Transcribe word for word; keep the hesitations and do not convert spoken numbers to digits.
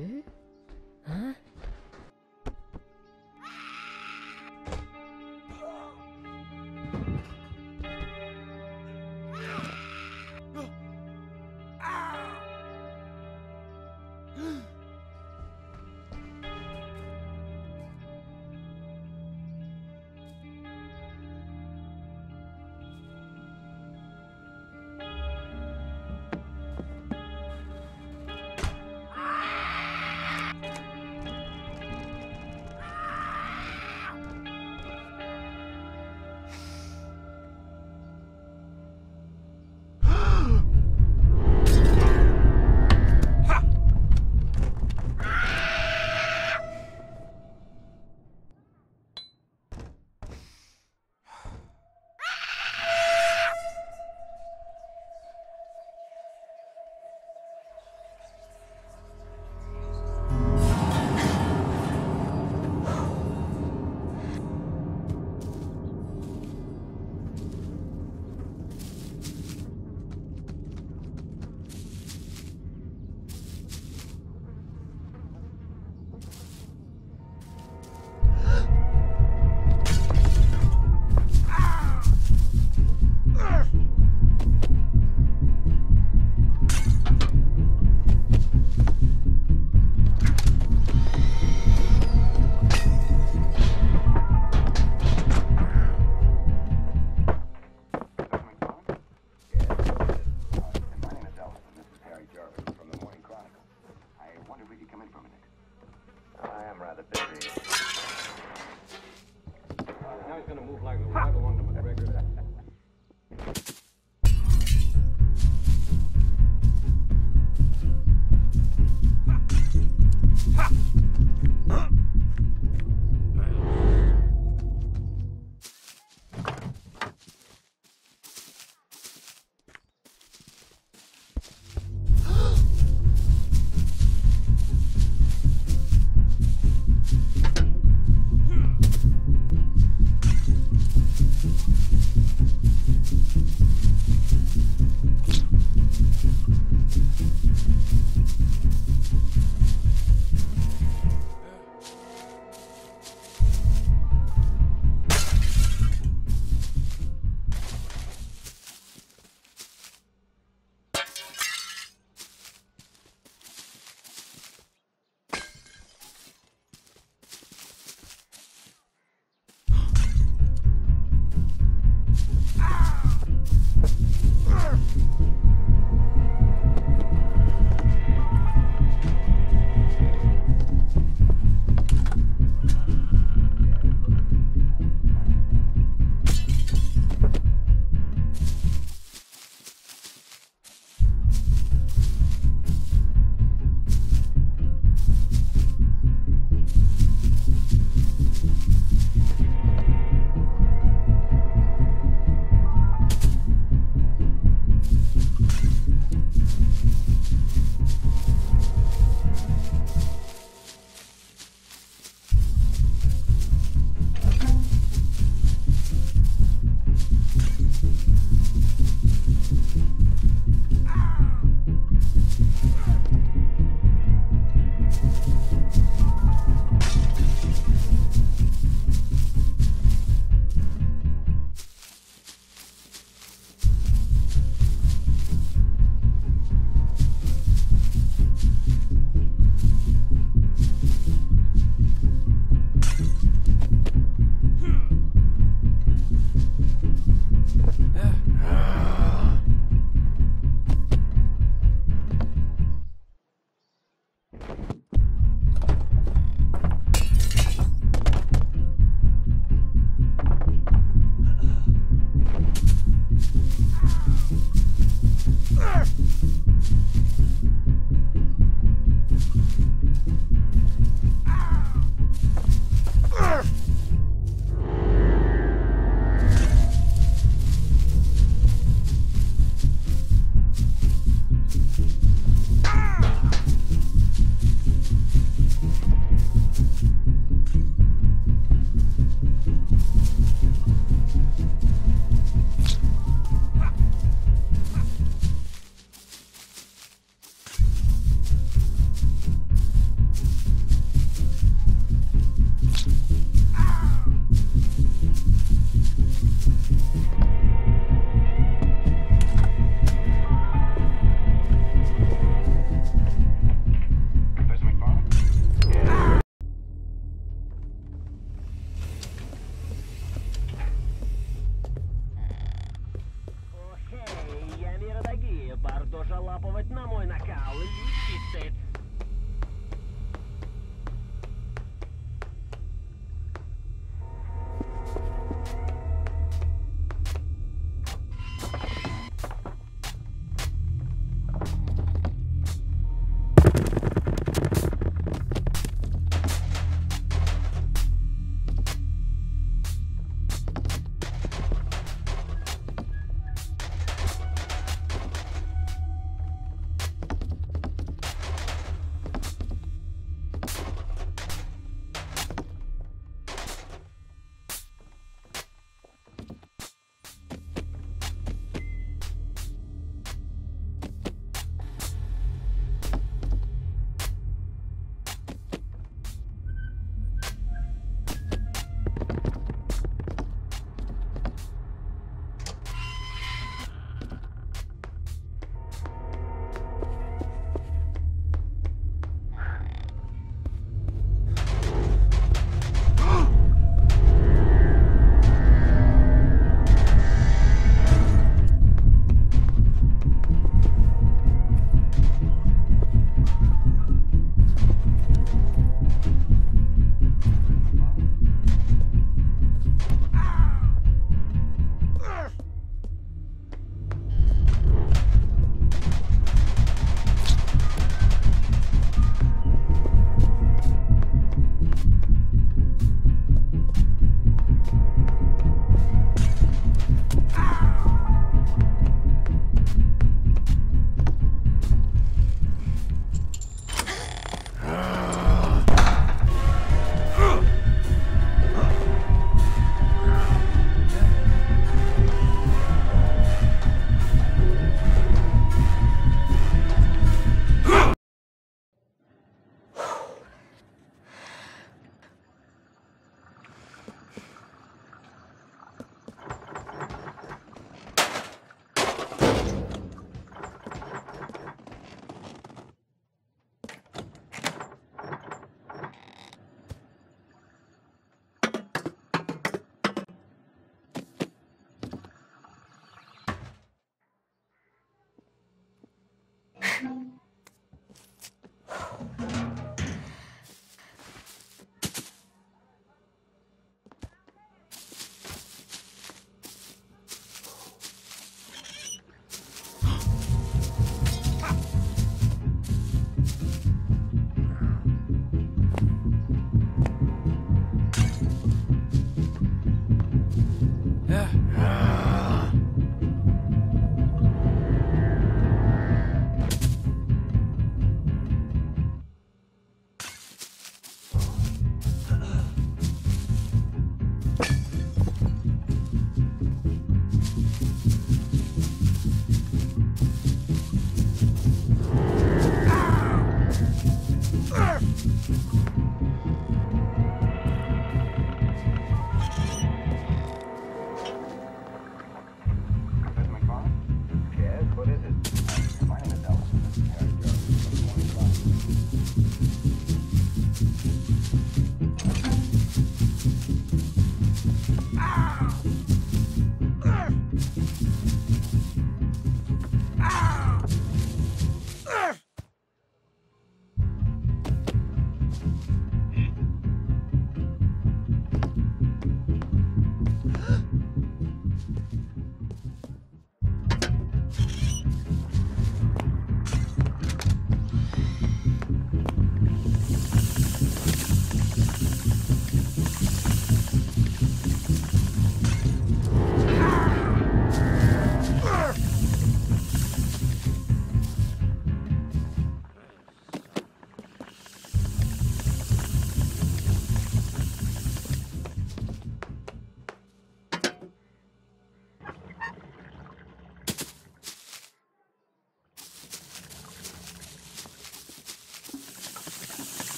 Hmm? Huh? You